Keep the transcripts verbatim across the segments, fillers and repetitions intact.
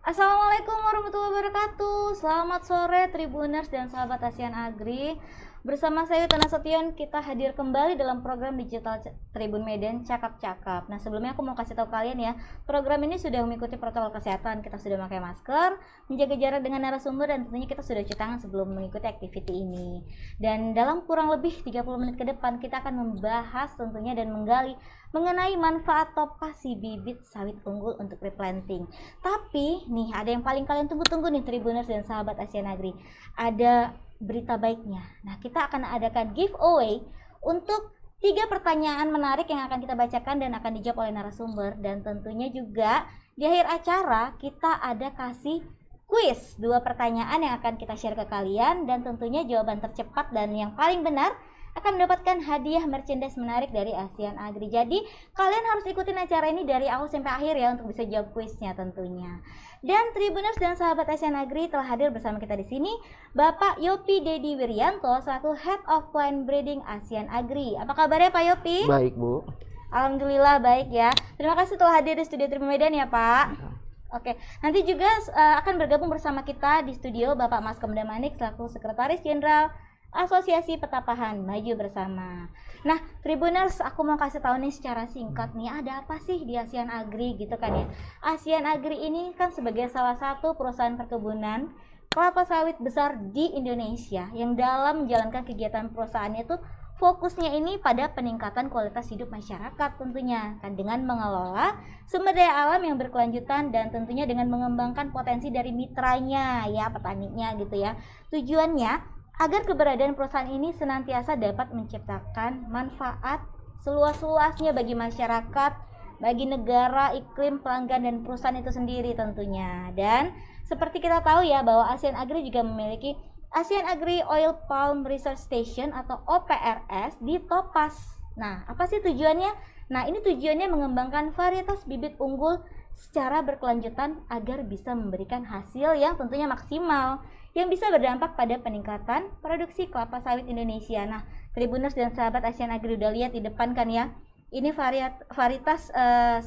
Assalamualaikum warahmatullahi wabarakatuh. Selamat sore Tribuners dan sahabat Asian Agri. Bersama saya Tana Sotion, kita hadir kembali dalam program digital Tribun Medan Cakap-Cakap. Nah, sebelumnya aku mau kasih tahu kalian ya, program ini sudah mengikuti protokol kesehatan. Kita sudah pakai masker, menjaga jarak dengan narasumber, dan tentunya kita sudah cuci tangan sebelum mengikuti activity ini. Dan dalam kurang lebih tiga puluh menit ke depan, kita akan membahas tentunya dan menggali mengenai manfaat Topaz si bibit sawit unggul untuk replanting. Tapi nih, ada yang paling kalian tunggu-tunggu nih Tribuners dan sahabat Asian Agri. Ada berita baiknya. Nah, kita akan adakan giveaway untuk tiga pertanyaan menarik yang akan kita bacakan dan akan dijawab oleh narasumber. Dan tentunya juga di akhir acara kita ada kasih quiz, dua pertanyaan yang akan kita share ke kalian, dan tentunya jawaban tercepat dan yang paling benar akan mendapatkan hadiah merchandise menarik dari Asian Agri. Jadi kalian harus ikutin acara ini dari awal sampai akhir ya, untuk bisa jawab kuisnya tentunya. Dan Tribuners dan sahabat Asian Agri, telah hadir bersama kita di sini Bapak Yopi Dedi Wirianto, selaku Head of Plant Breeding Asian Agri. Apa kabarnya Pak Yopi? Baik Bu, alhamdulillah baik ya. Terima kasih telah hadir di studio Tribun Medan ya Pak ya. Oke, nanti juga uh, akan bergabung bersama kita di studio Bapak Maskemda Manik, selaku Sekretaris Jenderal Asosiasi Petapahan Maju Bersama. Nah, Tribuners, aku mau kasih tahu nih secara singkat nih, ada apa sih di Asian Agri gitu kan ya. Asian Agri ini kan sebagai salah satu perusahaan perkebunan kelapa sawit besar di Indonesia, yang dalam menjalankan kegiatan perusahaannya itu fokusnya ini pada peningkatan kualitas hidup masyarakat tentunya kan, dengan mengelola sumber daya alam yang berkelanjutan dan tentunya dengan mengembangkan potensi dari mitranya ya, petaninya gitu ya. Tujuannya agar keberadaan perusahaan ini senantiasa dapat menciptakan manfaat seluas-luasnya bagi masyarakat, bagi negara, iklim, pelanggan, dan perusahaan itu sendiri tentunya. Dan seperti kita tahu ya, bahwa Asian Agri juga memiliki Asian Agri Oil Palm Research Station atau O P R S di Topaz. Nah, apa sih tujuannya? Nah, ini tujuannya mengembangkan varietas bibit unggul secara berkelanjutan agar bisa memberikan hasil yang tentunya maksimal, yang bisa berdampak pada peningkatan produksi kelapa sawit Indonesia. Nah, Tribuners dan sahabat Asian Agri udah lihat di depan kan ya, ini variat, varietas uh,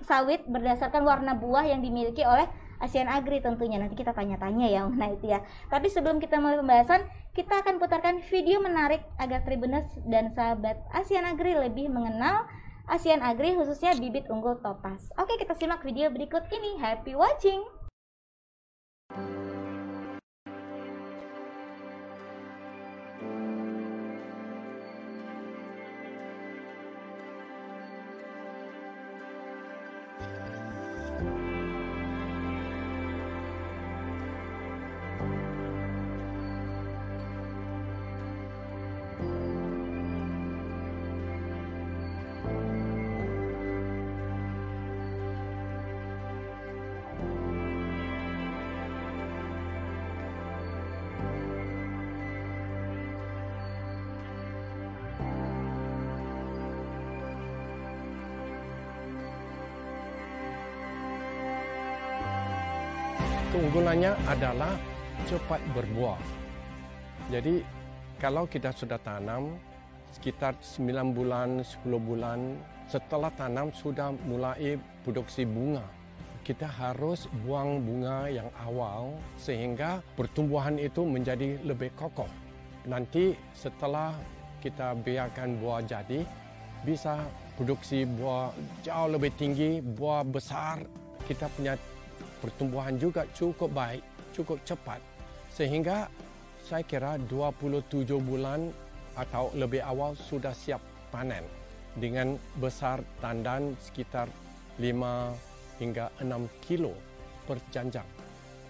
sawit berdasarkan warna buah yang dimiliki oleh Asian Agri tentunya. Nanti kita tanya-tanya ya mengenai itu ya. Tapi sebelum kita mulai pembahasan, kita akan putarkan video menarik agar Tribuners dan sahabat Asian Agri lebih mengenal Asian Agri, khususnya bibit unggul Topaz. Oke, kita simak video berikut ini. Happy watching! Keunggulannya adalah cepat berbuah. Jadi kalau kita sudah tanam sekitar sembilan bulan, sepuluh bulan setelah tanam sudah mulai produksi bunga. Kita harus buang bunga yang awal sehingga pertumbuhan itu menjadi lebih kokoh. Nanti setelah kita biarkan buah jadi, bisa produksi buah jauh lebih tinggi, buah besar. Kita punya pertumbuhan juga cukup baik, cukup cepat. Sehingga saya kira dua puluh tujuh bulan atau lebih awal sudah siap panen. Dengan besar tandan sekitar lima hingga enam kilo per janjang.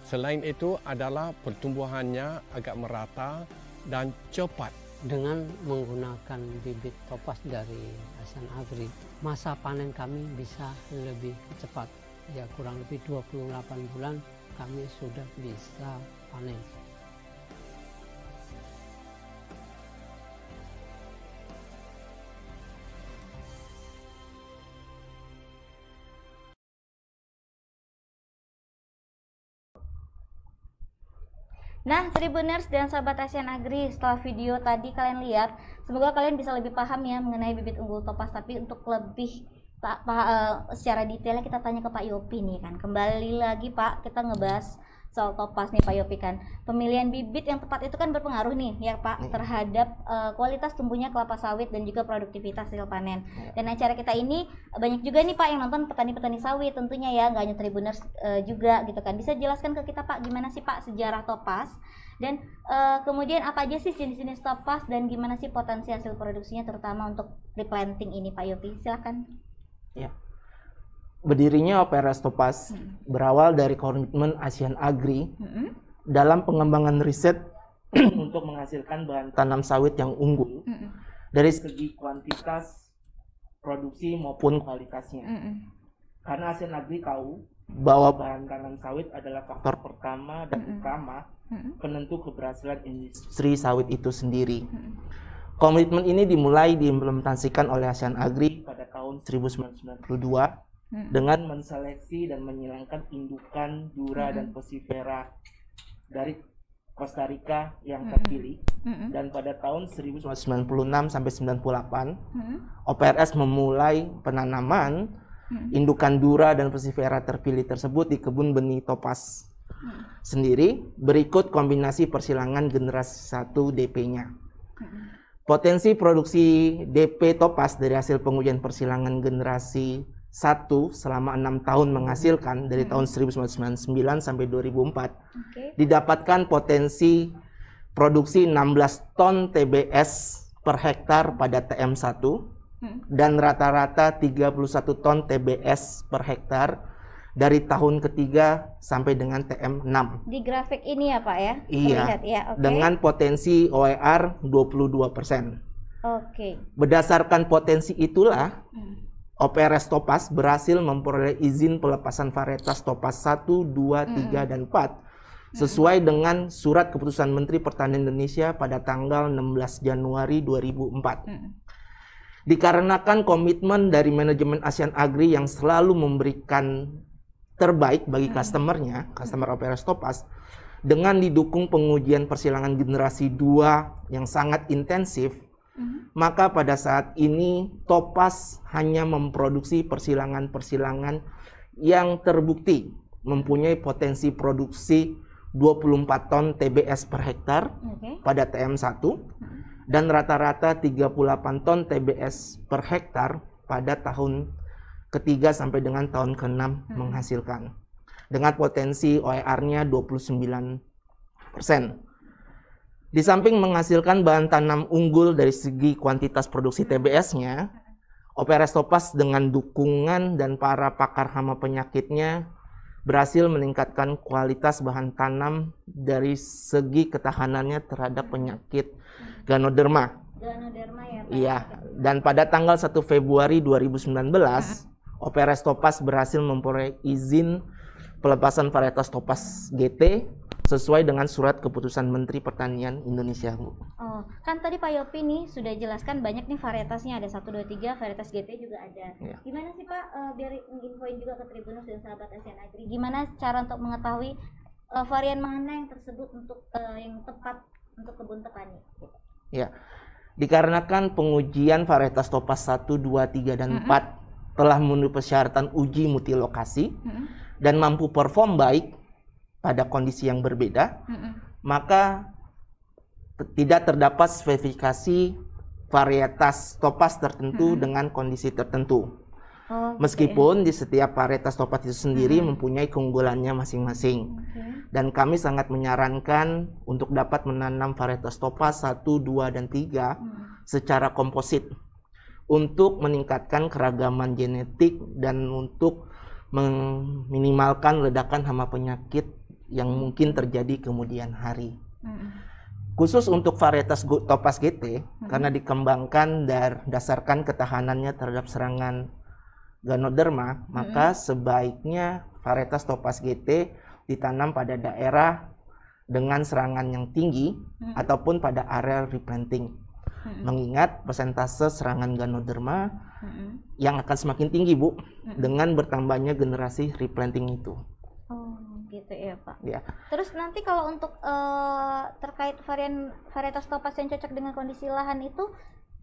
Selain itu adalah pertumbuhannya agak merata dan cepat. Dengan menggunakan bibit Topaz dari Asian Agri, masa panen kami bisa lebih cepat. Ya, kurang lebih dua puluh delapan bulan kami sudah bisa panen. Nah, Tribuners dan sahabat Asian Agri, setelah video tadi kalian lihat, semoga kalian bisa lebih paham ya mengenai bibit unggul Topaz. Tapi untuk lebih Pak, Pak uh, secara detailnya kita tanya ke Pak Yopi nih kan. Kembali lagi Pak, kita ngebahas soal Topaz nih Pak Yopi kan. Pemilihan bibit yang tepat itu kan berpengaruh nih ya Pak, hmm. terhadap uh, kualitas tumbuhnya kelapa sawit dan juga produktivitas hasil panen. Hmm. Dan acara kita ini banyak juga nih Pak yang nonton petani-petani sawit tentunya ya, nggak hanya Tribuners uh, juga gitu kan. Bisa jelaskan ke kita Pak, gimana sih Pak sejarah Topaz? Dan uh, kemudian apa aja sih jenis-jenis Topaz dan gimana sih potensi hasil produksinya terutama untuk replanting ini Pak Yopi? Silahkan. Ya. Berdirinya O P R S Topaz hmm. berawal dari komitmen Asian Agri hmm. dalam pengembangan riset untuk menghasilkan bahan tanam sawit yang unggul hmm. dari segi kuantitas produksi maupun kualitasnya. Hmm. Karena Asian Agri tahu bahwa bahan tanam sawit adalah faktor pertama dan hmm. utama hmm. penentu keberhasilan industri sawit itu sendiri. Hmm. Komitmen ini dimulai diimplementasikan oleh Asian Agri pada tahun seribu sembilan ratus sembilan puluh dua hmm. dengan menseleksi dan menyilangkan indukan, dura, hmm. dan pesifera dari Costa Rica yang hmm. terpilih. Hmm. Dan pada tahun seribu sembilan ratus sembilan puluh enam sampai sembilan puluh delapan, hmm. O P R S memulai penanaman hmm. indukan dura dan pesifera terpilih tersebut di kebun benih Topaz hmm. sendiri, berikut kombinasi persilangan generasi satu D P-nya. Hmm. Potensi produksi D P Topaz dari hasil pengujian persilangan generasi satu selama enam tahun menghasilkan dari tahun seribu sembilan ratus sembilan puluh sembilan sampai dua ribu empat okay. didapatkan potensi produksi enam belas ton T B S per hektar pada T M satu hmm. dan rata-rata tiga puluh satu ton T B S per hektar dari tahun ketiga sampai dengan T M enam. Di grafik ini ya Pak ya? Iya, terlihat, ya, okay. dengan potensi O E R dua puluh dua persen. Oke. Okay. Berdasarkan potensi itulah, hmm. O P R S Topaz berhasil memperoleh izin pelepasan varietas Topaz satu, dua, tiga, hmm. dan empat, sesuai hmm. dengan surat keputusan Menteri Pertanian Indonesia pada tanggal enam belas Januari dua ribu empat. Hmm. Dikarenakan komitmen dari manajemen Asian Agri yang selalu memberikan terbaik bagi customernya, customer O P R S Topaz, dengan didukung pengujian persilangan generasi dua yang sangat intensif, uh-huh. maka pada saat ini Topaz hanya memproduksi persilangan-persilangan yang terbukti mempunyai potensi produksi dua puluh empat ton T B S per hektar okay. pada T M satu uh-huh. dan rata-rata tiga puluh delapan ton T B S per hektar pada tahun ketiga sampai dengan tahun keenam hmm. menghasilkan dengan potensi O E R-nya dua puluh sembilan persen. Di samping menghasilkan bahan tanam unggul dari segi kuantitas produksi T B S-nya, O P R S Topaz dengan dukungan dan para pakar hama penyakitnya berhasil meningkatkan kualitas bahan tanam dari segi ketahanannya terhadap penyakit Ganoderma. Ganoderma ya Pak? Iya, dan pada tanggal satu Februari dua ribu sembilan belas, hmm. O P R S Topaz berhasil memperoleh izin pelepasan varietas Topaz G T sesuai dengan surat keputusan Menteri Pertanian Indonesia, Bu. Oh, kan tadi Pak Yopi nih sudah jelaskan banyak nih varietasnya, ada satu, dua, tiga, varietas G T juga ada. Ya. Gimana sih Pak, uh, biar nginfoin juga ke Tribuners dan sahabat Asian Agri, gimana cara untuk mengetahui uh, varian mana yang tersebut untuk uh, yang tepat untuk kebun petani? Ya, dikarenakan pengujian varietas Topaz satu, dua, tiga, dan mm-hmm. empat telah memenuhi persyaratan uji multilokasi mm-hmm. dan mampu perform baik pada kondisi yang berbeda, mm-hmm. maka tidak terdapat spesifikasi varietas Topaz tertentu mm-hmm. dengan kondisi tertentu. Oh, okay. Meskipun di setiap varietas Topaz itu sendiri mm-hmm. mempunyai keunggulannya masing-masing. Okay. Dan kami sangat menyarankan untuk dapat menanam varietas Topaz satu, dua, dan tiga mm-hmm. secara komposit, untuk meningkatkan keragaman genetik dan untuk meminimalkan ledakan hama penyakit yang mungkin terjadi kemudian hari. Hmm. Khusus untuk varietas Topaz G T, hmm. karena dikembangkan berdasarkan ketahanannya terhadap serangan Ganoderma, hmm. maka sebaiknya varietas Topaz G T ditanam pada daerah dengan serangan yang tinggi hmm. ataupun pada area replanting. Mm-hmm. Mengingat persentase serangan Ganoderma mm-hmm. yang akan semakin tinggi, Bu, mm-hmm. dengan bertambahnya generasi replanting itu. Oh, gitu ya, Pak. Ya. Terus nanti kalau untuk uh, terkait varian varietas Topaz yang cocok dengan kondisi lahan itu,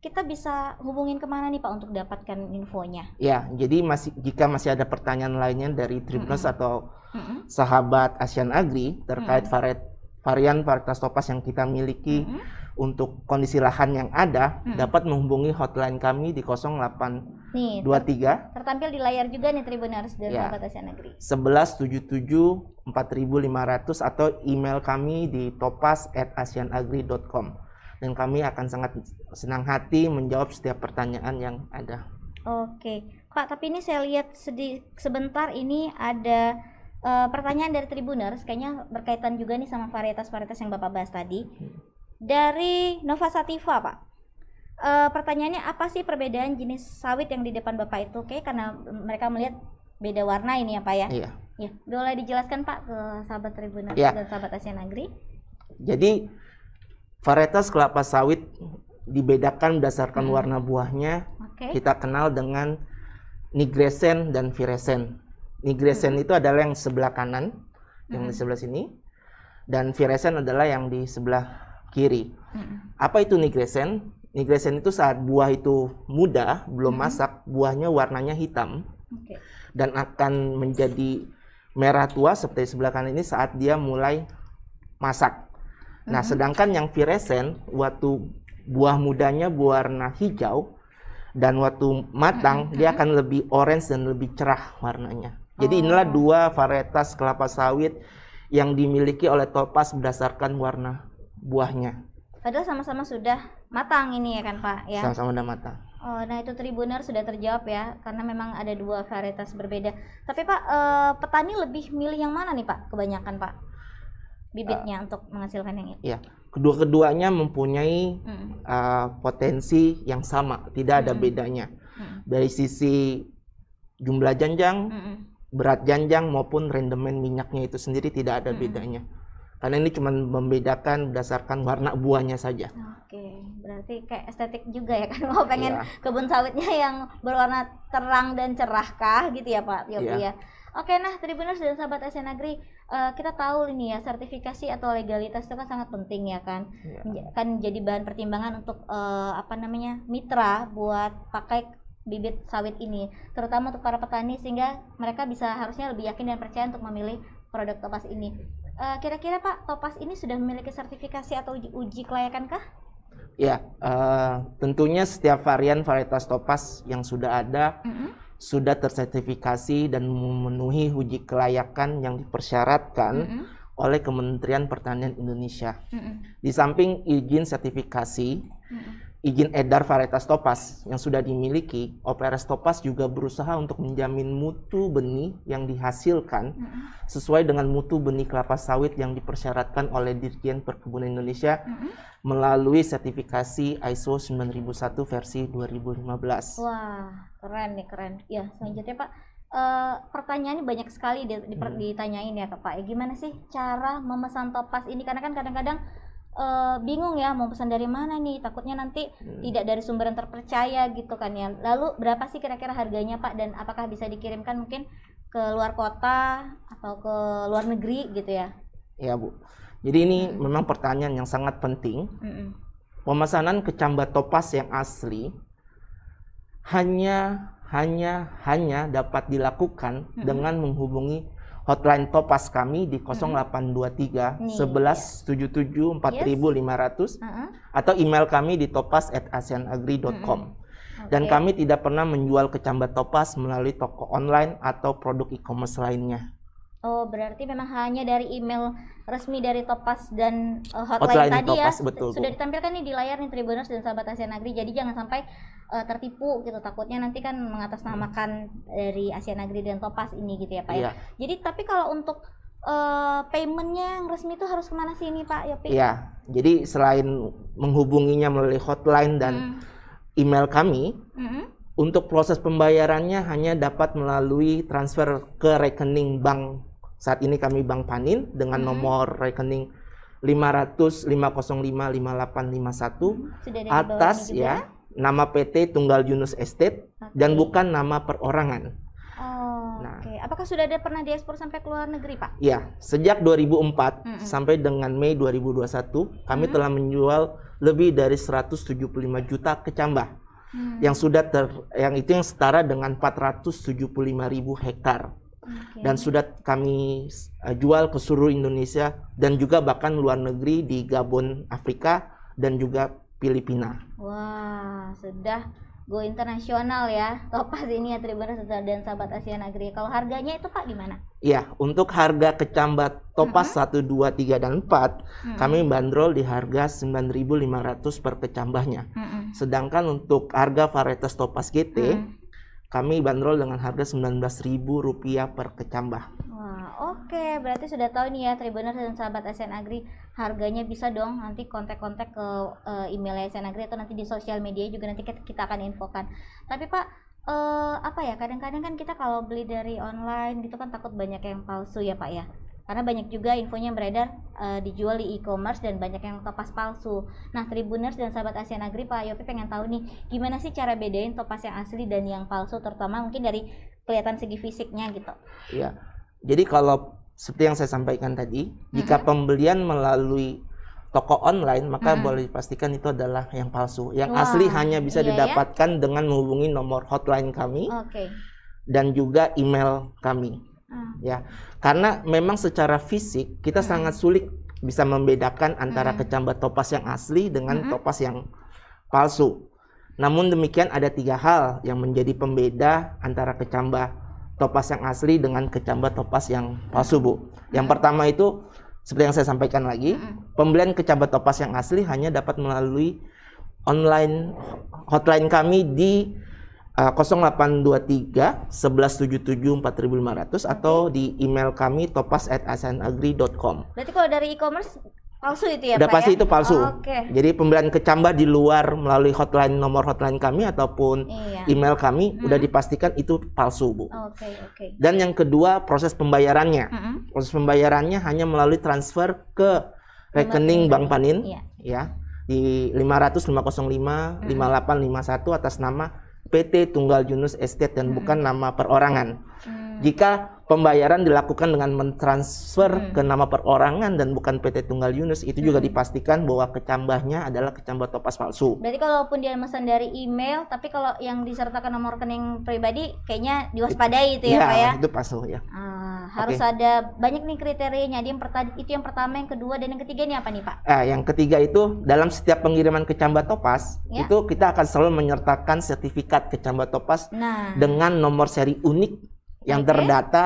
kita bisa hubungin kemana nih Pak untuk dapatkan infonya? Ya, jadi masih, jika masih ada pertanyaan lainnya dari Tribunus mm -hmm. atau mm -hmm. sahabat Asian Agri terkait mm -hmm. varian varietas Topaz yang kita miliki mm -hmm. untuk kondisi lahan yang ada, mm -hmm. dapat menghubungi hotline kami di nol delapan dua tiga. Tertampil di layar juga nih Tribuners dari ya, sahabat Asian Agri. satu satu tujuh tujuh empat lima nol nol atau email kami di topaz at asianagri dot com. Dan kami akan sangat senang hati menjawab setiap pertanyaan yang ada. Oke, Pak, tapi ini saya lihat sedih, sebentar ini ada uh, pertanyaan dari Tribuners, kayaknya berkaitan juga nih sama varietas-varietas yang Bapak bahas tadi. Dari Nova Sativa, Pak. Uh, pertanyaannya apa sih perbedaan jenis sawit yang di depan Bapak itu? Oke, karena mereka melihat beda warna ini ya, Pak ya? Iya. Ya, boleh dijelaskan Pak ke sahabat Tribuners ya, dan sahabat Asian Agri. Jadi varietas kelapa sawit dibedakan berdasarkan hmm. warna buahnya. Okay. Kita kenal dengan Nigresen dan Viresen. Nigresen hmm. itu adalah yang sebelah kanan, hmm. yang di sebelah sini, dan Viresen adalah yang di sebelah kiri. Hmm. Apa itu Nigresen? Nigresen itu saat buah itu muda, belum hmm. masak, buahnya warnanya hitam, okay, dan akan menjadi merah tua seperti sebelah kanan ini saat dia mulai masak. Nah, mm-hmm. sedangkan yang Viresen, waktu buah mudanya berwarna hijau, dan waktu matang, mm-hmm. dia akan lebih orange dan lebih cerah warnanya. Oh. Jadi inilah dua varietas kelapa sawit yang dimiliki oleh Topaz berdasarkan warna buahnya. Padahal sama-sama sudah matang ini ya kan Pak? Ya? Sama-sama sudah matang. Oh, nah itu Tribuner sudah terjawab ya, karena memang ada dua varietas berbeda. Tapi Pak, eh, petani lebih milih yang mana nih Pak? Kebanyakan Pak? Bibitnya uh, untuk menghasilkan yang itu. Ya, kedua-keduanya mempunyai hmm. uh, potensi yang sama, tidak hmm. ada bedanya hmm. dari sisi jumlah janjang, hmm. berat janjang maupun rendemen minyaknya itu sendiri tidak ada hmm. bedanya. Karena ini cuma membedakan berdasarkan warna buahnya saja. Oke, berarti kayak estetik juga ya kan, mau pengen ya, kebun sawitnya yang berwarna terang dan cerahkah gitu ya Pak Yopi ya. ya. Oke, nah Tribuners dan sahabat Asian Agri, uh, kita tahu ini ya, sertifikasi atau legalitas itu kan sangat penting ya kan, ya, kan jadi bahan pertimbangan untuk uh, apa namanya mitra buat pakai bibit sawit ini, terutama untuk para petani sehingga mereka bisa harusnya lebih yakin dan percaya untuk memilih produk Topaz ini. Kira-kira uh, Pak, Topaz ini sudah memiliki sertifikasi atau uji, uji kelayakankah? Ya, uh, tentunya setiap varian varietas Topaz yang sudah ada. Mm-hmm. sudah tersertifikasi dan memenuhi uji kelayakan yang dipersyaratkan mm -hmm. oleh Kementerian Pertanian Indonesia. Mm -hmm. Di samping izin sertifikasi, mm -hmm. izin edar varietas Topaz yang sudah dimiliki, O P R S Topaz juga berusaha untuk menjamin mutu benih yang dihasilkan mm -hmm. sesuai dengan mutu benih kelapa sawit yang dipersyaratkan oleh Dirjen Perkebunan Indonesia mm -hmm. melalui sertifikasi I S O sembilan ribu satu versi dua ribu lima belas. Wah, keren nih, keren. Ya, selanjutnya Pak, uh, pertanyaannya banyak sekali di, di, hmm. ditanyain ya ke Pak. Gimana sih cara memesan Topaz ini? Karena kan kadang-kadang uh, bingung ya, mau pesan dari mana nih? Takutnya nanti hmm. tidak dari sumber yang terpercaya gitu kan ya. Lalu berapa sih kira-kira harganya Pak? Dan apakah bisa dikirimkan mungkin ke luar kota atau ke luar negeri gitu ya? Ya Bu, jadi ini hmm. memang pertanyaan yang sangat penting. Hmm. Pemesanan kecambah Topaz yang asli hanya hanya hanya dapat dilakukan mm-hmm. dengan menghubungi hotline Topaz kami di nol delapan dua tiga mm-hmm. sebelas tujuh tujuh empat lima nol nol yes. uh-huh. atau email kami di topaz at asianagri dot com. Mm-hmm. Okay. Dan kami tidak pernah menjual kecambah Topaz melalui toko online atau produk e-commerce lainnya. Oh, berarti memang hanya dari email resmi dari Topaz dan uh, hotline, hotline tadi Topaz, ya. Betul, sudah Bu, ditampilkan nih di layar nih Tribuners dan sahabat Asian Agri. Jadi jangan sampai uh, tertipu gitu, takutnya nanti kan mengatasnamakan hmm. dari Asian Agri dan Topaz ini gitu ya Pak ya. ya. Jadi tapi kalau untuk uh, paymentnya yang resmi itu harus kemana sih ini Pak Yopi? Iya, jadi selain menghubunginya melalui hotline dan hmm. email kami, hmm. untuk proses pembayarannya hanya dapat melalui transfer ke rekening bank. Saat ini kami Bank Panin dengan hmm. nomor rekening lima nol nol lima nol lima lima delapan lima satu atas ya nama P T Tunggal Yunus Estate, okay, dan bukan nama perorangan. Oh. Nah, oke, apakah sudah ada pernah diekspor sampai ke luar negeri, Pak? Iya, sejak dua ribu empat mm-hmm. sampai dengan Mei dua ribu dua puluh satu kami mm-hmm. telah menjual lebih dari seratus tujuh puluh lima juta kecambah. Hmm. Yang sudah ter, yang itu yang setara dengan empat ratus tujuh puluh lima ribu hektar. Okay. Dan sudah kami uh, jual ke seluruh Indonesia dan juga bahkan luar negeri di Gabon, Afrika dan juga Filipina. Wah, sudah go internasional ya Topaz ini ya, Tribun dan sahabat Asian Agri. Kalau harganya itu Pak gimana? Iya, untuk harga kecambah Topaz uh-huh. satu, dua, tiga, dan empat uh-huh. kami bandrol di harga sembilan ribu lima ratus per kecambahnya. Uh-huh. Sedangkan untuk harga varietas Topaz G T, hmm. kami bandrol dengan harga sembilan belas ribu rupiah per kecambah. Wah, oke. Okay. Berarti sudah tahu nih ya, Tribuners dan sahabat Asian Agri, harganya bisa dong nanti kontak-kontak ke uh, email Asian Agri atau nanti di sosial media juga nanti kita akan infokan. Tapi Pak, uh, apa ya, kadang-kadang kan kita kalau beli dari online gitu kan takut banyak yang palsu ya Pak ya? Karena banyak juga infonya beredar uh, dijual di e-commerce dan banyak yang Topaz palsu. Nah, Tribuners dan sahabat Asian Agri, Pak Yopi pengen tahu nih, gimana sih cara bedain Topaz yang asli dan yang palsu, terutama mungkin dari kelihatan segi fisiknya gitu. Iya, jadi kalau seperti yang saya sampaikan tadi, mm-hmm. jika pembelian melalui toko online, maka mm-hmm. boleh dipastikan itu adalah yang palsu. Yang wow. asli hanya bisa iya, didapatkan ya? Dengan menghubungi nomor hotline kami okay. dan juga email kami. Ya, karena memang secara fisik kita hmm. sangat sulit bisa membedakan antara hmm. kecambah Topaz yang asli dengan hmm. Topaz yang palsu. Namun demikian ada tiga hal yang menjadi pembeda antara kecambah Topaz yang asli dengan kecambah Topaz yang palsu, Bu. Yang pertama itu seperti yang saya sampaikan lagi, pembelian kecambah Topaz yang asli hanya dapat melalui online hotline kami di Uh, nol delapan dua tiga, satu satu tujuh tujuh, empat lima nol nol atau di email kami topaz at asianagri dot com. Berarti kalau dari e-commerce palsu itu ya Pak? Udah pasti ya? Itu palsu. Oh, okay. Jadi pembelian kecambah di luar melalui hotline nomor hotline kami ataupun iya. email kami hmm. udah dipastikan itu palsu, Bu. Okay, okay. Dan yang kedua proses pembayarannya. Hmm. Proses pembayarannya hanya melalui transfer ke rekening Bank Panin iya. ya di lima nol nol lima nol lima, lima delapan lima satu atas nama P T Tunggal Yunus Estate dan hmm. bukan nama perorangan. Hmm. Jika pembayaran dilakukan dengan mentransfer hmm. ke nama perorangan dan bukan P T Tunggal Yunus, itu hmm. juga dipastikan bahwa kecambahnya adalah kecambah Topaz palsu. Berarti kalaupun dia pesan dari email, tapi kalau yang disertakan nomor rekening pribadi, kayaknya diwaspadai itu, itu ya, ya Pak ya? Itu palsu ya. Ah, harus okay. ada banyak nih kriterianya. Yang itu yang pertama, yang kedua, dan yang ketiga ini apa nih Pak? Ah, yang ketiga itu dalam setiap pengiriman kecambah Topaz ya? Itu kita akan selalu menyertakan sertifikat kecambah Topaz nah. dengan nomor seri unik yang okay. terdata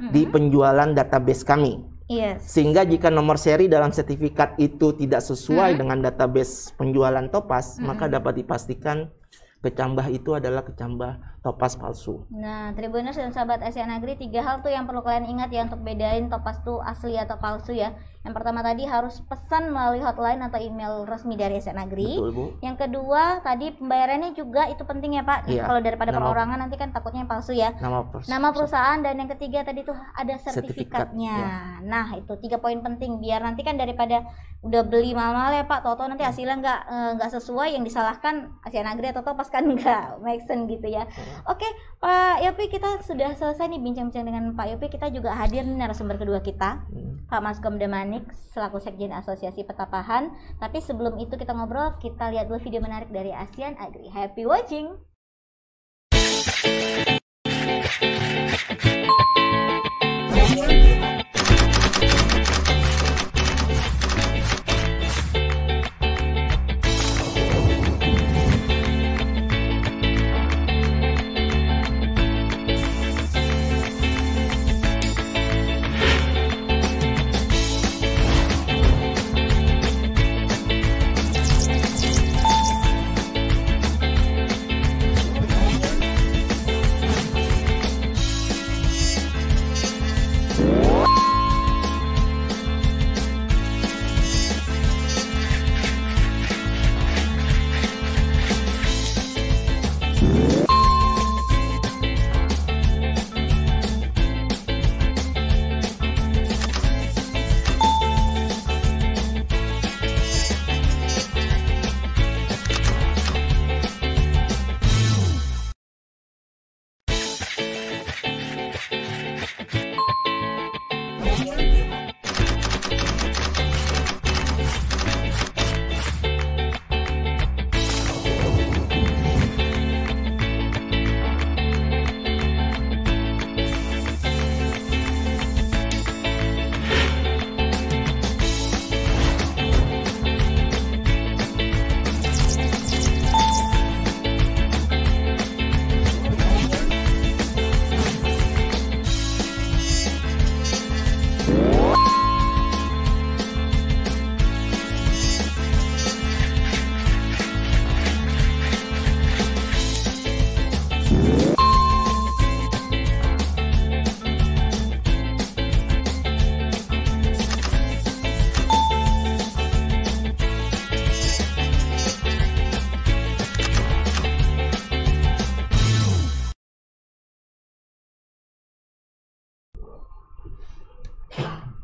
mm-hmm. di penjualan database kami. Yes. Sehingga jika nomor seri dalam sertifikat itu tidak sesuai mm-hmm. dengan database penjualan Topaz, mm-hmm. maka dapat dipastikan kecambah itu adalah kecambah Topaz palsu. Nah, Tribuners dan sahabat Asian Agri, tiga hal tuh yang perlu kalian ingat ya untuk bedain Topaz tuh asli atau palsu ya. Yang pertama tadi harus pesan melalui hotline atau email resmi dari Asian Agri. Betul, Bu. Yang kedua tadi pembayarannya juga itu penting ya Pak. Iya. Kalau daripada nama, perorangan nanti kan takutnya yang palsu ya. Nama, pers- nama perusahaan dan yang ketiga tadi tuh ada sertifikatnya. Sertifikat, ya. Nah, itu tiga poin penting biar nanti kan daripada udah beli mahal-mahal ya Pak, toto nanti hasilnya nggak nggak eh, sesuai, yang disalahkan Asian Agri atau Topaz kan nggak make sense gitu ya. Hmm. Oke, Pak Yopi, kita sudah selesai nih bincang-bincang dengan Pak Yopi. Kita juga hadir nih narasumber kedua kita, hmm. Pak Maskemda Manik selaku Sekjen Asosiasi Petapahan. Tapi sebelum itu kita ngobrol, kita lihat dulu video menarik dari Asian Agri. Happy watching.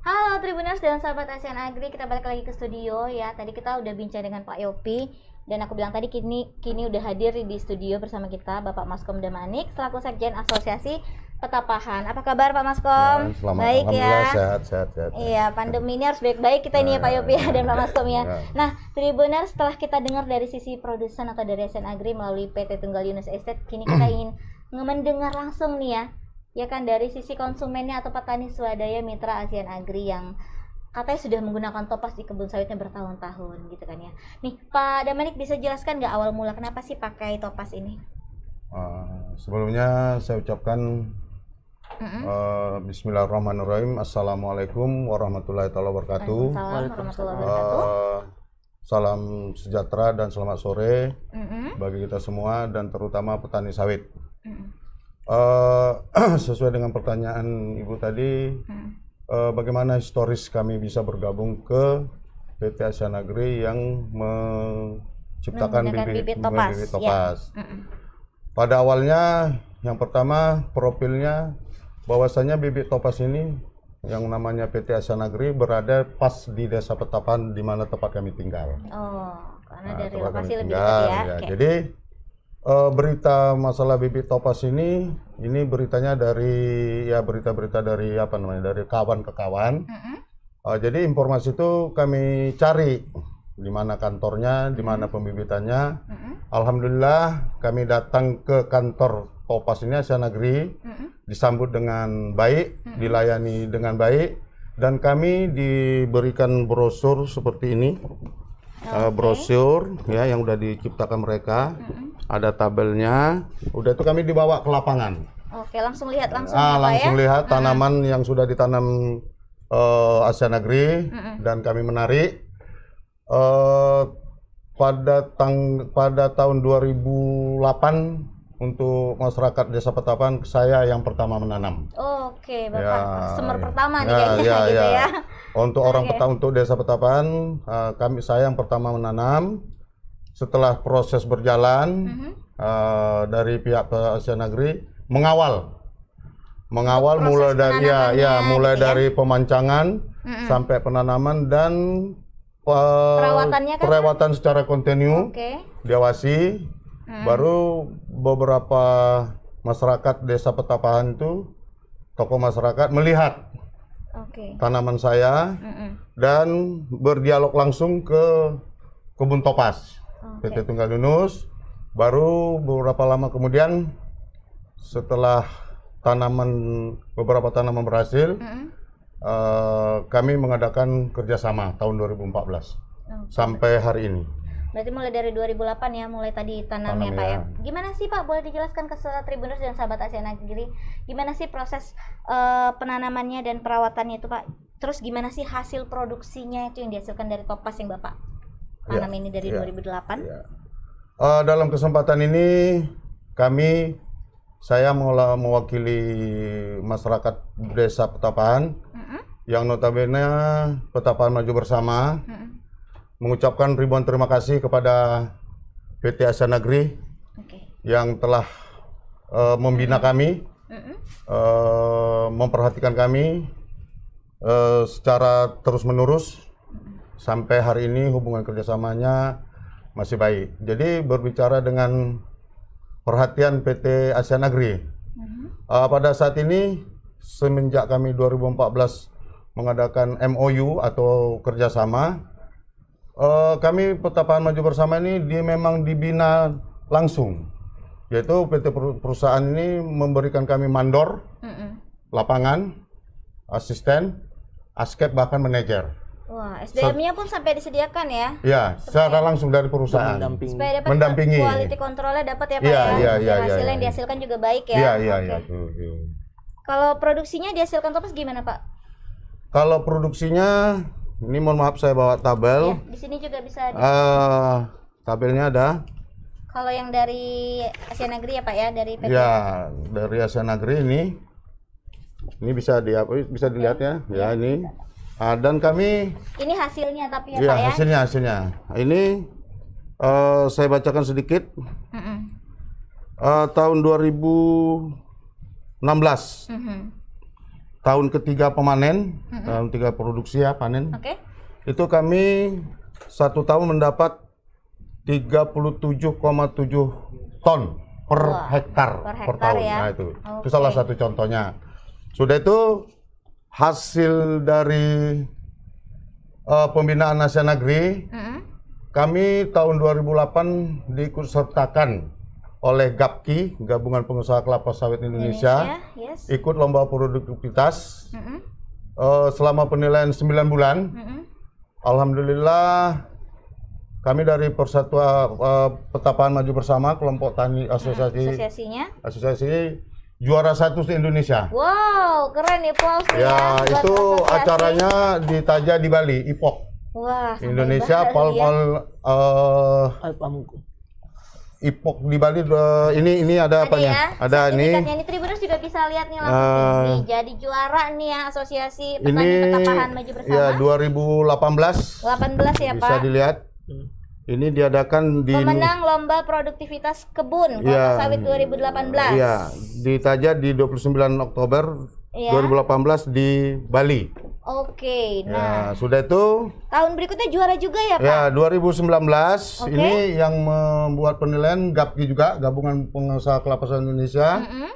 Halo Tribuners dan sahabat Asian Agri, kita balik lagi ke studio ya. Tadi kita udah bincang dengan Pak Yopi dan aku bilang tadi kini kini udah hadir di studio bersama kita Bapak Maskemda Manik selaku Sekjen Asosiasi Petapahan. Apa kabar Pak Maskom? Ya, selamat, baik ya. Sehat, sehat, sehat. Iya, pandemi ini harus baik-baik kita ini ya Pak Yopi dan Pak Maskom ya. Nah, Tribuners, setelah kita dengar dari sisi produsen atau dari Asian Agri melalui P T Tunggal Yunus Estate, kini kita ingin mendengar langsung nih ya. Ya kan dari sisi konsumennya atau petani swadaya mitra Asian Agri yang katanya sudah menggunakan Topaz di kebun sawitnya bertahun-tahun gitu kan ya. Nih, Pak Damanik bisa jelaskan nggak awal mula kenapa sih pakai Topaz ini? Uh, sebelumnya saya ucapkan Mm-hmm. uh, Bismillahirrahmanirrahim. Assalamualaikum warahmatullahi wabarakatuh. Uh, salam sejahtera dan selamat sore mm-hmm. bagi kita semua dan terutama petani sawit. Mm-hmm. uh, sesuai dengan pertanyaan Ibu tadi, mm-hmm. uh, bagaimana historis kami bisa bergabung ke P T Asian Agri yang menciptakan bibit, bibit Topaz. Bibit Topaz. Ya. Mm-hmm. Pada awalnya yang pertama profilnya bahwasanya bibit Topaz ini yang namanya P T Asian Agri berada pas di desa Petapahan di mana tempat kami tinggal. Oh, karena nah, dari lokasi lebih dekat ya. ya. Okay. Jadi uh, berita masalah bibit Topaz ini, ini beritanya dari ya berita-berita dari apa namanya dari kawan ke kawan. Mm-hmm. uh, jadi informasi itu kami cari di mana kantornya, mm-hmm. di mana pembibitannya. Mm-hmm. Alhamdulillah kami datang ke kantor Topaz ini Asian Agri mm-hmm. disambut dengan baik, mm-hmm. dilayani dengan baik, dan kami diberikan brosur seperti ini, okay. uh, brosur ya yang udah diciptakan mereka, mm-hmm. ada tabelnya, udah itu kami dibawa ke lapangan. Oke, langsung lihat langsung. Ah, langsung ya? lihat tanaman mm-hmm. yang sudah ditanam uh, Asian Agri mm-hmm. dan kami menarik. Uh, pada tang pada tahun dua ribu delapan. Untuk masyarakat desa Petapahan, saya yang pertama menanam. Oh, oke, okay. Bapak ya, semer ya. pertama nih ya, kayaknya ya, gitu ya. Untuk orang okay. pertama, untuk desa Petapahan, uh, kami saya yang pertama menanam. Setelah proses berjalan mm-hmm. uh, dari pihak Asian Agri mengawal, mengawal mulai dari ya, ya mulai gitu dari ya? pemancangan mm-hmm. sampai penanaman dan uh, perawatannya kan? Perawatan secara kontinu, okay. diawasi. Hmm. Baru beberapa masyarakat desa Petapahan itu tokoh masyarakat melihat okay. tanaman saya Mm-mm. dan berdialog langsung ke kebun Topaz okay. P T Tunggal Yunus. Baru beberapa lama kemudian setelah tanaman beberapa tanaman berhasil uh, kami mengadakan kerjasama tahun dua ribu empat belas okay. sampai hari ini. Berarti mulai dari dua ribu delapan ya, mulai tadi tanamnya tanam Pak ya. ya. Gimana sih Pak, boleh dijelaskan ke seluruh Tribuners dan sahabat Asian Agri, gimana sih proses uh, penanamannya dan perawatannya itu Pak? Terus gimana sih hasil produksinya itu yang dihasilkan dari Topaz yang Bapak tanam ya, ini dari ya, dua ribu delapan? Ya. Uh, dalam kesempatan ini kami, saya mengolah, mewakili masyarakat desa Petapahan, mm-hmm. yang notabene Petapahan Maju Bersama, mm-hmm. mengucapkan ribuan terima kasih kepada P T Asian Agri okay. yang telah uh, membina mm-hmm. kami, mm-hmm. uh, memperhatikan kami uh, secara terus-menerus mm-hmm. sampai hari ini hubungan kerjasamanya masih baik. Jadi berbicara dengan perhatian P T Asian Agri mm-hmm. uh, pada saat ini semenjak kami dua ribu empat belas mengadakan M O U atau kerjasama. Uh, kami Petapahan Maju Bersama ini dia memang dibina langsung, yaitu P T perusahaan ini memberikan kami mandor, Mm-mm. lapangan, asisten, askep bahkan manajer. Wah, S D M-nya pun sampai disediakan ya? Ya, secara langsung dari perusahaan. Mendampingi. Supaya dapat mendampingi. Quality controlnya dapat ya Pak ya? Iya, iya, iya. Hasil yang dihasilkan juga baik ya? Iya, iya, iya. Okay. Kalau produksinya dihasilkan Topaz gimana Pak? Kalau produksinya ini mohon maaf saya bawa tabel. Ya, di sini juga bisa. Uh, tabelnya ada. Kalau yang dari Asian Agri ya Pak ya dari P T. Ya dari Asian Agri ini, ini bisa di bisa dilihat ya. Ya, ya ini. Uh, dan kami. Ini hasilnya tapi ya, ya Pak ya. Hasilnya hasilnya. Ini uh, saya bacakan sedikit. Mm -mm. Uh, tahun dua ribu enam belas. Mm -hmm. tahun ketiga pemanen, mm-hmm. tahun ketiga produksi ya panen, okay. itu kami satu tahun mendapat tiga puluh tujuh koma tujuh ton per wow. hektar per, per tahun. Ya? Nah itu, okay. itu salah satu contohnya. Sudah itu hasil dari uh, pembinaan Asian Agri, mm-hmm. kami tahun dua ribu delapan diikutsertakan oleh GAPKI, Gabungan Pengusaha Kelapa Sawit Indonesia, Indonesia yes. ikut lomba produktivitas mm-hmm. uh, selama penilaian sembilan bulan. Mm-hmm. Alhamdulillah kami dari Persatuan uh, Petapahan Maju Bersama, kelompok tani asosiasi mm-hmm. asosiasinya asosiasi juara satu di Indonesia. Wow, keren ya, Paul. Ya, ya itu asosiasi. Acaranya di Taja di Bali, I P O K. Wah, Indonesia Paul Paul eh I P O K di Bali uh, ini ini ada, ada apanya? Ya? Ada ini. Ini Tribuners juga bisa lihat nih langsung uh, nih. Jadi juara nih ya Asosiasi Petani Petapahan Maju Bersama. Ya dua ribu delapan belas. delapan belas ya Pak. Bisa dilihat. Ini diadakan di pemenang lomba produktivitas kebun kelapa ya, sawit dua ribu delapan belas. Iya, ditaja di dua puluh sembilan Oktober ya. dua ribu delapan belas di Bali. Oke, nah ya, sudah itu tahun berikutnya juara juga ya Pak? Ya, dua ribu sembilan belas okay. ini yang membuat penilaian GAPKI juga, Gabungan Pengusaha Kelapa Sawit Indonesia, mm-hmm.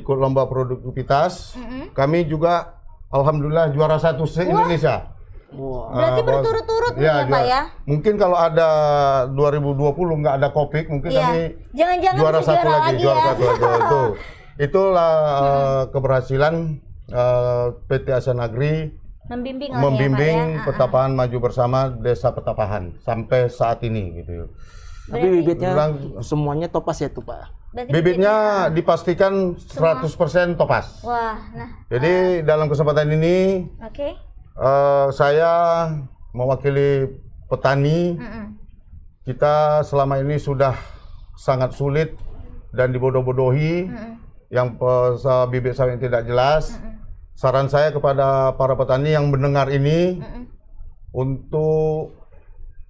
ikut lomba produktivitas, mm-hmm. kami juga alhamdulillah juara satu se Indonesia. Wow. Berarti uh, berturut-turut ya, ya Pak ya? Mungkin kalau ada dua ribu dua puluh nggak ada Kopik, mungkin ya. Kami jangan-jangan juara satu lagi, lagi ya. Juara satu lagi, itu itulah hmm. uh, keberhasilan uh, P T Asian Agri membimbing, membimbing ya, Petapahan uh -huh. Maju Bersama Desa Petapahan sampai saat ini gitu. Tapi bibitnya bilang, semuanya Topaz ya itu Pak? Berarti bibitnya dipastikan semua. seratus persen Topaz. Wah, nah, jadi uh, dalam kesempatan ini okay. uh, saya mewakili petani, uh -uh. kita selama ini sudah sangat sulit dan dibodoh-bodohi, uh -uh. yang uh, bibit sawit tidak jelas. Uh -uh. Saran saya kepada para petani yang mendengar ini mm-mm. untuk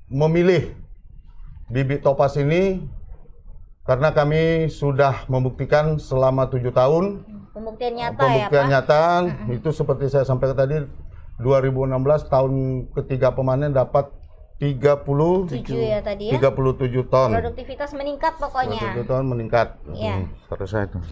memilih bibit Topaz ini karena kami sudah membuktikan selama tujuh tahun pembuktian nyata, pembuktian ya, nyata mm-mm. itu seperti saya sampaikan tadi dua ribu enam belas tahun ketiga pemanen dapat tiga puluh tujuh ya tadi ya? tiga puluh tujuh ton produktivitas meningkat pokoknya tiga puluh tujuh ton meningkat yeah. hmm, terus saya itu.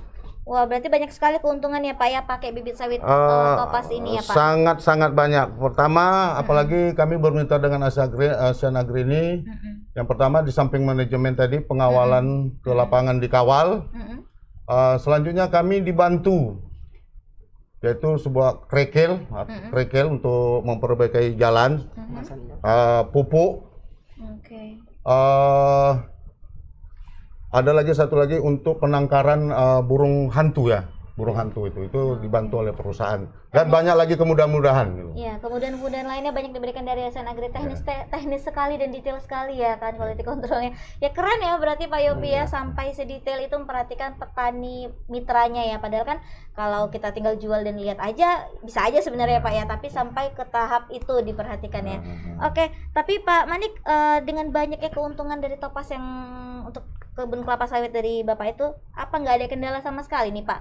Wah, berarti banyak sekali keuntungan ya Pak ya pakai bibit sawit uh, Topaz ini ya Pak. Sangat-sangat banyak. Pertama, hmm. apalagi kami bermitra dengan Asian Agri, Asian Agri ini. Hmm. Yang pertama di samping manajemen tadi pengawalan hmm. ke lapangan dikawal. Hmm. Uh, selanjutnya kami dibantu yaitu sebuah krekel, hmm. krekel untuk memperbaiki jalan, hmm. uh, pupuk. Okay. Uh, Ada lagi satu lagi untuk penangkaran uh, burung hantu ya, burung hantu itu itu dibantu oleh perusahaan dan banyak lagi kemudahan-mudahan. Gitu. Ya, kemudahan-kemudahan lainnya banyak diberikan dari Asian Agri, teknis ya. te teknis sekali dan detail sekali ya kan quality controlnya. Ya keren ya berarti Pak Yopi ya, ya sampai sedetail itu memperhatikan petani mitranya ya. Padahal kan kalau kita tinggal jual dan lihat aja bisa aja sebenarnya ya. Pak ya, tapi sampai ke tahap itu diperhatikan ya. ya. Oke, okay. tapi Pak Manik uh, dengan banyaknya keuntungan dari Topaz yang untuk kebun kelapa sawit dari Bapak itu apa nggak ada kendala sama sekali nih Pak?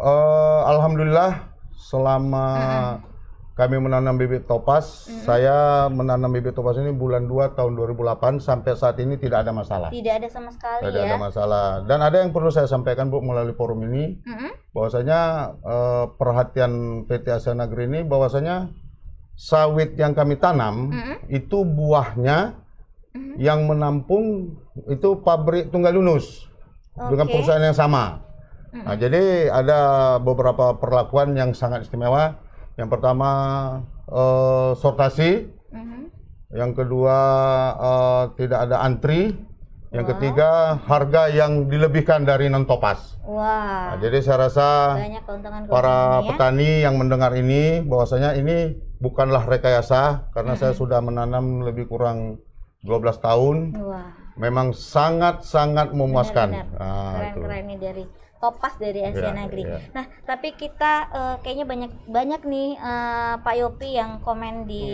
Uh, Alhamdulillah selama uh-huh. kami menanam bibit Topaz, uh-huh. saya menanam bibit Topaz ini bulan dua tahun dua ribu delapan sampai saat ini tidak ada masalah. Tidak ada sama sekali. Tidak ya? Ada masalah. Dan ada yang perlu saya sampaikan Bu melalui forum ini, uh-huh. bahwasanya uh, perhatian P T Asian Agri ini bahwasanya sawit yang kami tanam uh-huh. itu buahnya. Yang menampung itu pabrik Tunggal Yunus okay. dengan perusahaan yang sama. Mm-hmm. Nah, jadi ada beberapa perlakuan yang sangat istimewa. Yang pertama eh, sortasi, mm-hmm. yang kedua eh, tidak ada antri, yang wow. ketiga harga yang dilebihkan dari non Topaz. Wow. Nah, jadi saya rasa para ya. Petani yang mendengar ini bahwasanya ini bukanlah rekayasa karena mm-hmm. saya sudah menanam lebih kurang dua belas tahun. Wah. Memang sangat-sangat memuaskan. Keren-keren ah, nih dari Topaz dari Asian ya, Agri. Ya. Nah, tapi kita uh, kayaknya banyak-banyak nih uh, Pak Yopi yang komen di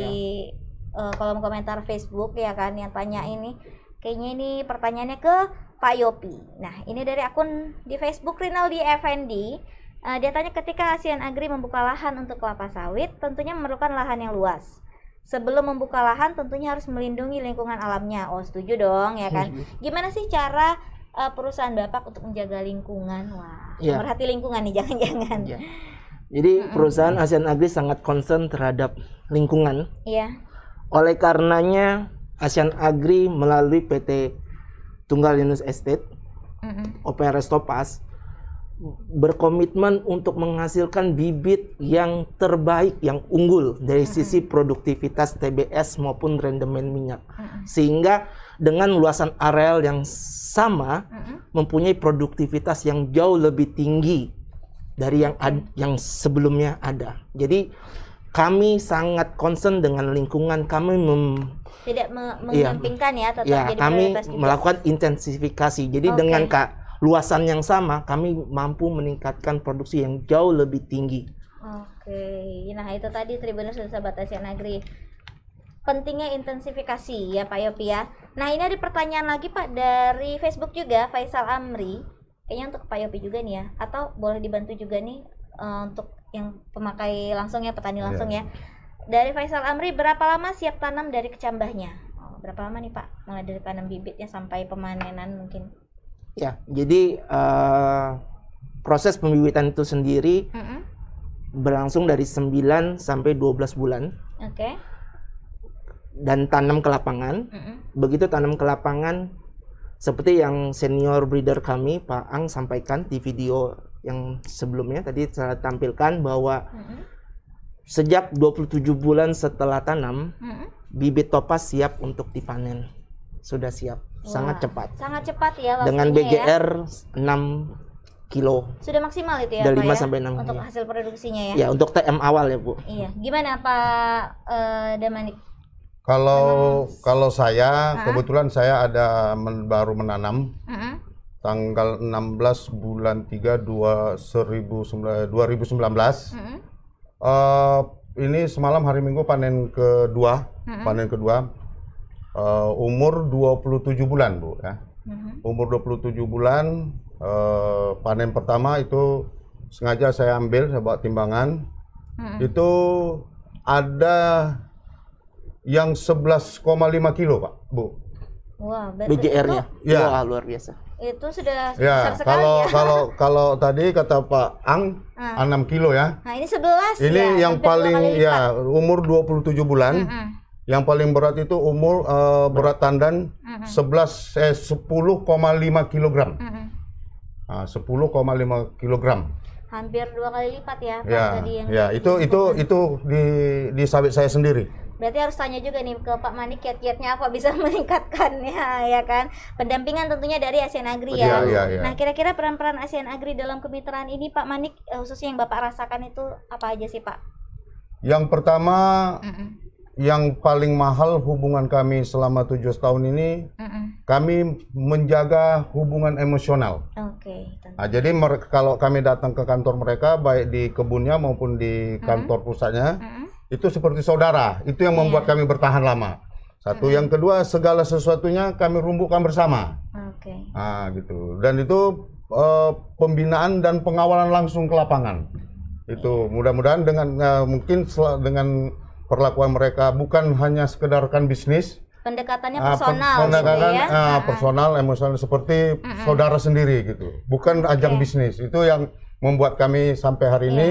ya. uh, kolom komentar Facebook ya kan yang tanya ini. Kayaknya ini pertanyaannya ke Pak Yopi. Nah, ini dari akun di Facebook Rinaldi Effendi. Uh, dia tanya, ketika Asian Agri membuka lahan untuk kelapa sawit, tentunya memerlukan lahan yang luas. Sebelum membuka lahan, tentunya harus melindungi lingkungan alamnya. Oh, setuju dong, ya kan? Mm-hmm. Gimana sih cara uh, perusahaan Bapak untuk menjaga lingkungan? Wah, yeah. Merhati lingkungan nih, jangan-jangan. Yeah. Jadi, mm-hmm. perusahaan Asian Agri sangat concern terhadap lingkungan. Yeah. Oleh karenanya, Asian Agri melalui P T Tunggal Yunus Estate, mm-hmm. O P R S Topaz, berkomitmen untuk menghasilkan bibit yang terbaik, yang unggul dari uh-huh. sisi produktivitas T B S maupun rendemen minyak, uh-huh. sehingga dengan luasan areal yang sama uh-huh. mempunyai produktivitas yang jauh lebih tinggi dari yang ad- yang sebelumnya ada. Jadi kami sangat concern dengan lingkungan, kami mem- tidak me- mengampingkan ya, ya tetap ya, jadi kami melakukan intensifikasi. Jadi okay. dengan Kak luasan yang sama, kami mampu meningkatkan produksi yang jauh lebih tinggi. Oke, nah itu tadi Tribuners dan Sahabat Asian Agri. Pentingnya intensifikasi ya Pak Yopi ya. Nah ini ada pertanyaan lagi Pak dari Facebook juga, Faisal Amri. Kayaknya untuk Pak Yopi juga nih ya, atau boleh dibantu juga nih uh, untuk yang pemakai langsung ya, petani langsung yeah. ya. Dari Faisal Amri, berapa lama siap tanam dari kecambahnya? Oh, berapa lama nih Pak, mulai dari tanam bibitnya sampai pemanenan mungkin? Ya, jadi uh, proses pembibitan itu sendiri mm-hmm. berlangsung dari sembilan sampai dua belas bulan. Oke. Okay. Dan tanam ke lapangan. Mm-hmm. Begitu tanam ke lapangan, seperti yang senior breeder kami, Pak Ang, sampaikan di video yang sebelumnya, tadi saya tampilkan bahwa mm-hmm. sejak dua puluh tujuh bulan setelah tanam, mm-hmm. bibit Topaz siap untuk dipanen. Sudah siap. Sangat Wah, cepat. Sangat cepat ya. Dengan B G R ya? enam kilo. Sudah maksimal itu ya, dari Pak lima ya? Sampai enam untuk ya. Hasil produksinya ya. Ya, untuk T M awal ya, Bu. Iya. Gimana Pak uh, Damanik? Kalau Memang... kalau saya ha? kebetulan saya ada men- baru menanam. Uh-huh. Tanggal enam belas bulan tiga dua ribu sembilan belas. Uh-huh. Uh, ini semalam hari Minggu panen kedua. Uh-huh. Panen kedua. Uh, umur dua puluh tujuh bulan, Bu, ya. Uh-huh. Umur dua puluh tujuh bulan, uh, panen pertama itu sengaja saya ambil, saya bawa timbangan. Uh-huh. Itu ada yang sebelas koma lima kilo, Pak, Bu. Wah, B G R-nya. Ya. Wah, luar biasa. Itu sudah ya, besar sekali kalau, ya. Kalau kalau tadi kata Pak Ang, uh. enam kilo ya. Nah, ini sebelas ini ya. Ini yang paling ya, umur dua puluh tujuh bulan. Uh-huh. Yang paling berat itu umur uh, berat tandan uh-huh. sebelas eh, sepuluh koma lima kilogram. Uh-huh. Nah, sepuluh koma lima kilogram. Hampir dua kali lipat ya. Ya, tadi yang ya. Itu itu itu di di sawit saya sendiri. Berarti harus tanya juga nih ke Pak Manik, kiat-kiatnya apa bisa meningkatkannya ya kan? Pendampingan tentunya dari Asian Agri ya. Ya, ya, ya. Nah, kira-kira peran-peran Asian Agri dalam kemitraan ini Pak Manik, khususnya yang Bapak rasakan itu apa aja sih Pak? Yang pertama. Uh-uh. Yang paling mahal hubungan kami selama tujuh tahun ini, uh-uh. kami menjaga hubungan emosional. Oke. Okay, nah, jadi mer- kalau kami datang ke kantor mereka, baik di kebunnya maupun di kantor uh-huh. pusatnya, uh-huh. itu seperti saudara. Itu yang yeah. membuat kami bertahan lama. Satu, uh-huh. yang kedua segala sesuatunya kami rumbukan bersama. Oke. Okay. Nah, gitu. Dan itu uh, pembinaan dan pengawalan langsung ke lapangan. Itu yeah. mudah-mudahan dengan uh, mungkin sel- dengan perlakuan mereka bukan hanya sekedar kan bisnis, pendekatannya personal, uh, pendekatan ya? uh, personal, emosional seperti uh-uh. saudara sendiri gitu, bukan okay. ajang bisnis. Itu yang membuat kami sampai hari yeah. ini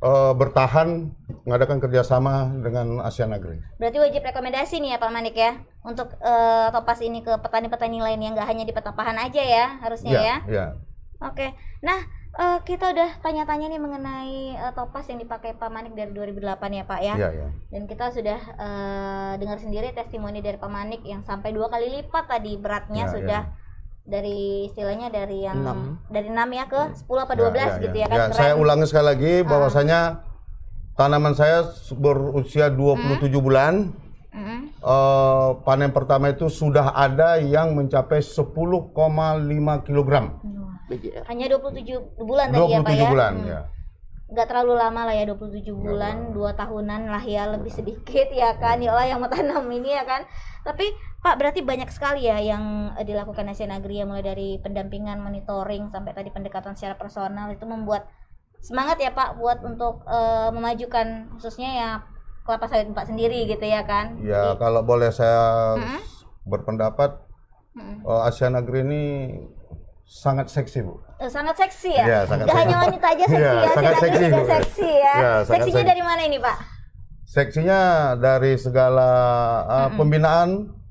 uh, bertahan mengadakan kerjasama dengan Asian Agri. Berarti wajib rekomendasi nih ya Pak Manik ya untuk uh, Topaz ini ke petani-petani lain yang nggak hanya di Petapahan aja ya harusnya yeah, ya. Yeah. Oke, okay. Nah. Uh, kita udah tanya-tanya nih mengenai uh, Topaz yang dipakai Pak Manik dari dua ribu delapan ya Pak ya, ya, ya. Dan kita sudah uh, dengar sendiri testimoni dari Pak Manik yang sampai dua kali lipat tadi beratnya ya, sudah ya. Dari istilahnya dari yang enam. Dari enam ya ke sepuluh apa dua belas ya, ya, gitu ya, ya kan ya, saya ulangi sekali lagi bahwasanya ah. tanaman saya berusia dua puluh tujuh hmm? bulan. Mm-hmm. Uh, panen pertama itu sudah ada yang mencapai sepuluh koma lima kilogram. B G R. Hanya dua puluh tujuh bulan tadi ya Pak ya? Bulan, hmm. ya. Gak terlalu lama lah ya, dua puluh tujuh bulan, dua tahunan lah ya, lebih sedikit ya kan, ya Allah yang mau tanam ini ya kan. Tapi Pak berarti banyak sekali ya yang dilakukan Asian Agri ya, mulai dari pendampingan, monitoring, sampai tadi pendekatan secara personal, itu membuat semangat ya Pak buat untuk uh, memajukan khususnya ya kelapa sawit Pak sendiri gitu ya kan. Ya jadi, kalau boleh saya uh-uh. berpendapat uh-uh. Asian Agri ini sangat seksi Bu. Sangat seksi ya? Ya sangat Gak seksi. Hanya wanita aja seksi ya, ya. Sangat seksi, juga seksi ya, ya seksinya seks. Dari mana ini Pak? Seksinya dari segala uh, mm -mm. pembinaan,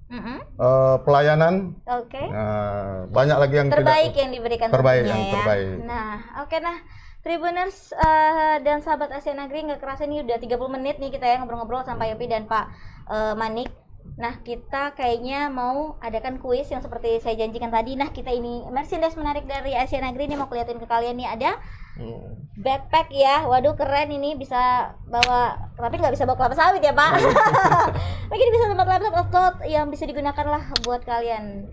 mm -mm. Uh, pelayanan, okay. uh, banyak lagi yang terbaik tidak, yang diberikan terbaik yang ya. terbaik. Nah oke okay, nah Tribuners uh, dan sahabat Asian Agri, nggak kerasa ini udah tiga puluh menit nih kita ya ngobrol-ngobrol sama Yopi dan Pak uh, Manik. Nah, kita kayaknya mau adakan kuis yang seperti saya janjikan tadi. Nah, kita ini merchandise menarik dari Asian Agri ini mau kelihatin ke kalian nih, ada backpack ya. Waduh, keren ini, bisa bawa, tapi nggak bisa bawa kelapa sawit ya, Pak. Mungkin bisa tempat laptop, laptop yang bisa digunakan lah buat kalian.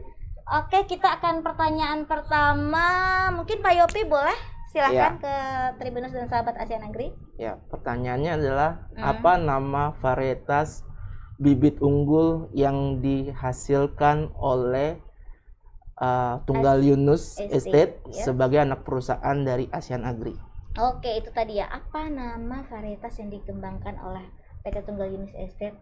Oke, kita akan pertanyaan pertama. Mungkin Pak Yopi boleh? Silahkan ya. Ke Tribuners dan sahabat Asian Agri. Ya, pertanyaannya adalah hmm. apa nama varietas bibit unggul yang dihasilkan oleh uh, Tunggal Yunus Estate yes. sebagai anak perusahaan dari Asian Agri. Oke, itu tadi ya. Apa nama varietas yang dikembangkan oleh P T Tunggal Yunus Estate,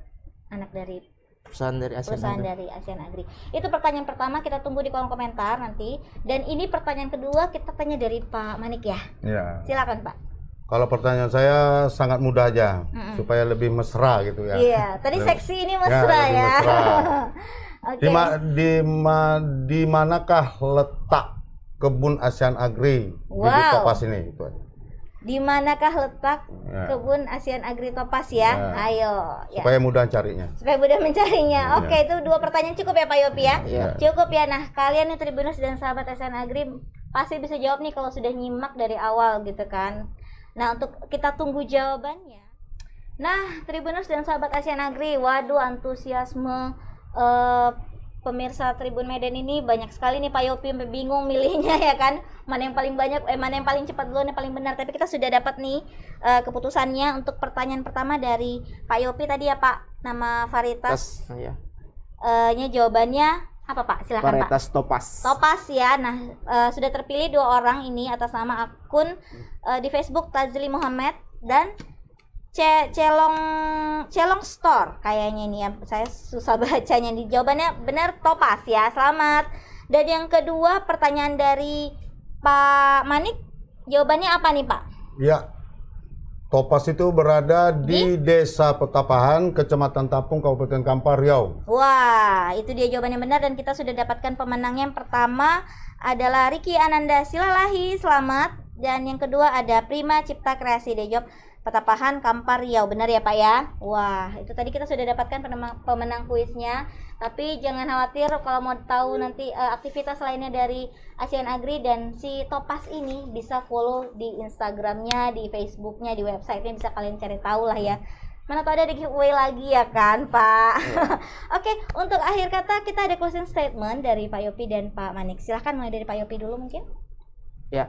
anak dari perusahaan dari Asian, perusahaan Agri. Dari Asian Agri. Itu pertanyaan pertama, kita tunggu di kolom komentar nanti. Dan ini pertanyaan kedua kita tanya dari Pak Manik ya. Ya. Silakan Pak. Kalau pertanyaan saya sangat mudah aja, mm-mm. supaya lebih mesra gitu ya. Iya, tadi seksi ini mesra ya. ya. Mesra. Okay. Di ma, di manakah letak kebun Asian Agri wow. di Topaz ini? Gitu. Di manakah letak ya. kebun Asian Agri Topaz ya? ya. Ayo. Supaya ya. mudah carinya. Supaya mudah mencarinya. Ya. Oke, okay, itu dua pertanyaan cukup ya Pak Yopi ya? ya. Cukup ya. Nah, kalian yang Tribuners dan sahabat Asian Agri pasti bisa jawab nih kalau sudah nyimak dari awal gitu kan. Nah, untuk kita tunggu jawabannya. Nah, Tribuners dan sahabat Asian Agri, waduh antusiasme eh, pemirsa Tribun Medan ini banyak sekali nih. Pak Yopi bingung milihnya ya kan, mana yang paling banyak, eh, mana yang paling cepat dulu, yang paling benar. Tapi kita sudah dapat nih eh, keputusannya untuk pertanyaan pertama dari Pak Yopi tadi ya Pak, nama varietas ya. eh, nya jawabannya apa Pak? Silahkan varietas Pak. Topaz. Topaz ya. Nah, uh, sudah terpilih dua orang ini atas nama akun uh, di Facebook Tazli Muhammad dan Ce Celong Celong Store kayaknya ini ya. Saya susah bacanya. Di jawabannya benar Topaz ya. Selamat. Dan yang kedua pertanyaan dari Pak Manik, jawabannya apa nih Pak? Iya. Topaz itu berada di, di Desa Petapahan, Kecamatan Tapung, Kabupaten Kampar, Riau. Wah, itu dia jawabannya benar dan kita sudah dapatkan pemenangnya. Yang pertama adalah Riki Ananda Silalahi, selamat. Dan yang kedua ada Prima Cipta Kreasi, dia jawab Petapahan, Kampar, Riau. Benar ya Pak ya? Wah, itu tadi kita sudah dapatkan pemenang kuisnya. Tapi jangan khawatir kalau mau tahu nanti uh, aktivitas lainnya dari Asian Agri dan si Topaz ini, bisa follow di Instagramnya, di Facebooknya, di websitenya, bisa kalian cari tahu lah ya. Mana tau ada di giveaway lagi ya kan Pak. Yeah. Oke, okay, untuk akhir kata kita ada closing statement dari Pak Yopi dan Pak Manik. Silahkan mulai dari Pak Yopi dulu mungkin. Ya, yeah.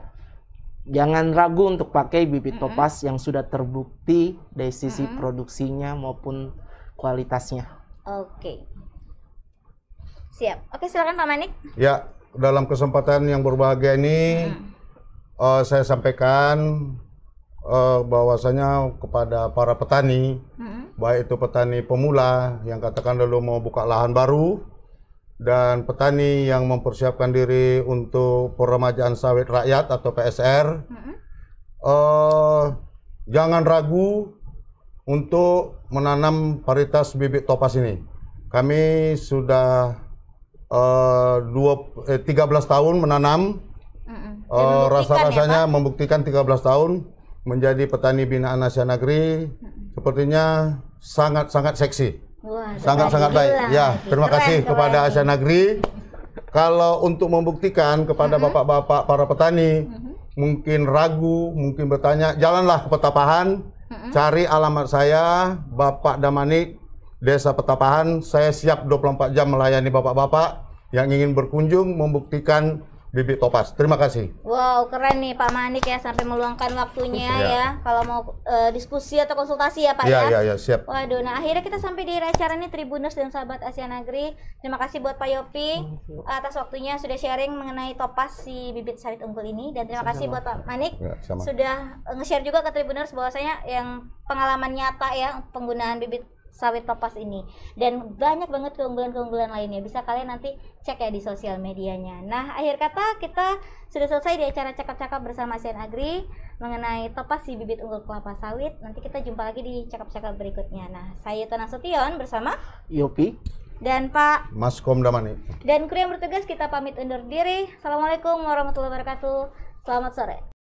Jangan ragu untuk pakai bibit mm-hmm. Topaz yang sudah terbukti dari sisi mm-hmm. produksinya maupun kualitasnya. Oke. Okay. Siap. Oke, silakan Pak Manik. Ya, dalam kesempatan yang berbahagia ini hmm. uh, saya sampaikan uh, bahwasanya kepada para petani, hmm. baik itu petani pemula yang katakan dulu mau buka lahan baru dan petani yang mempersiapkan diri untuk peremajaan sawit rakyat atau P S R, hmm. uh, jangan ragu untuk menanam varietas bibit Topaz ini. Kami sudah Uh, dua, eh, tiga belas tahun menanam, uh-uh. uh, rasa-rasanya ya, membuktikan tiga belas tahun menjadi petani binaan Asian Agri, uh-uh. sepertinya sangat-sangat seksi, sangat-sangat baik. Ya, terima keren, kasih keren. kepada Asian Agri. Kalau untuk membuktikan kepada bapak-bapak uh-huh. para petani, uh-huh. mungkin ragu, mungkin bertanya, jalanlah ke Petapahan, uh-huh. cari alamat saya, Bapak Damanik, Desa Petapahan. Saya siap dua puluh empat jam melayani bapak-bapak yang ingin berkunjung membuktikan bibit Topaz. Terima kasih. Wow, keren nih Pak Manik ya, sampai meluangkan waktunya ya, ya. Kalau mau uh, diskusi atau konsultasi ya Pak ya. Iya, iya, siap. Waduh, nah akhirnya kita sampai di acara ini Tribuners dan sahabat Asian Agri. Terima kasih buat Pak Yopi atas waktunya sudah sharing mengenai Topaz si bibit sawit unggul ini, dan terima sama. kasih buat Pak Manik ya, sudah nge-share juga ke Tribuners bahwasanya yang pengalaman nyata ya penggunaan bibit sawit Topaz ini, dan banyak banget keunggulan-keunggulan lainnya. Bisa kalian nanti cek ya di sosial medianya. Nah, akhir kata kita sudah selesai di acara cakap-cakap bersama Asian Agri mengenai Topaz si bibit unggul kelapa sawit. Nanti kita jumpa lagi di cakap-cakap berikutnya. Nah, saya Tana Sotion bersama Yopi dan Pak Maskemda Manik dan kru yang bertugas, kita pamit undur diri. Assalamualaikum warahmatullahi wabarakatuh. Selamat sore.